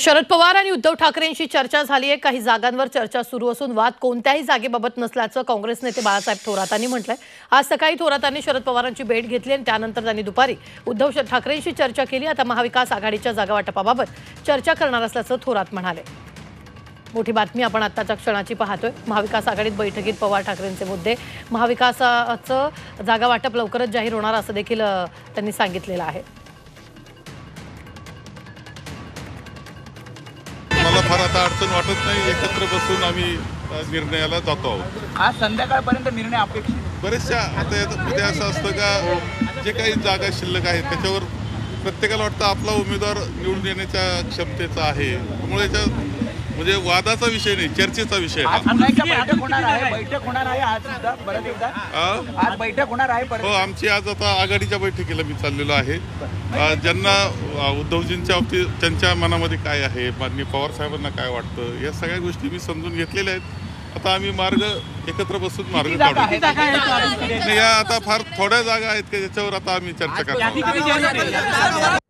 शरद पवार आणि उद्धव ठाकरेंशी चर्चा झाली आहे। काही जागांवर चर्चा सुरू असून वाद कोणत्याही जागेबाबत नसल्याचं काँग्रेस नेते बाळासाहेब थोरातांनी म्हटलंय। आज सकाळी थोरातांनी शरद पवारांची भेट घेतली आणि त्यानंतर त्यांनी दुपारी उद्धव ठाकरेंशी चर्चा केली। आता महाविकास आघाडीच्या जागावाटपाबाबत चर्चा करणार असल्याचं थोरात म्हणाले। मोठी बातमी आपण आताच्या क्षणाची पाहतोय। महाविकास आघाडीत बैठकीत पवार ठाकरेंचे मुद्दे, महाविकासाचं जागावाटप लवकरच जाहीर होणार असं देखील त्यांनी सांगितलेलं आहे। अडचण वाटत नाही, एकत्र बसून आम्ही निर्णयाला जातो आहोत। आज संध्याकाळपर्यंत निर्णय अपेक्षित बरेचशा आता उद्या असं असतं का जे काही जागा शिल्लक आहेत त्याच्यावर प्रत्येकाला वाटतं आपला उमेदवार निवडून येण्याच्या क्षमतेचा आहे, त्यामुळे म्हणजे वादाचा विषय नाही, चर्चेचा विषय आहे। बैठक होणार आहे आज सुद्धा, परत एकदा आज बैठक होणार आहे। हो, आमची आज आता आघाडीच्या बैठकीला मी चाललेलो आहे। ज्यांना उद्धवजींच्या बाबतीत त्यांच्या मनामध्ये काय आहे, माननीय पवार साहेबांना काय वाटतं, या सगळ्या गोष्टी मी समजून घेतलेल्या आहेत। आता आम्ही मार्ग एकत्र बसून मार्ग काढू। या आता फार थोड्या जागा आहेत की ज्याच्यावर आता आम्ही चर्चा करतो।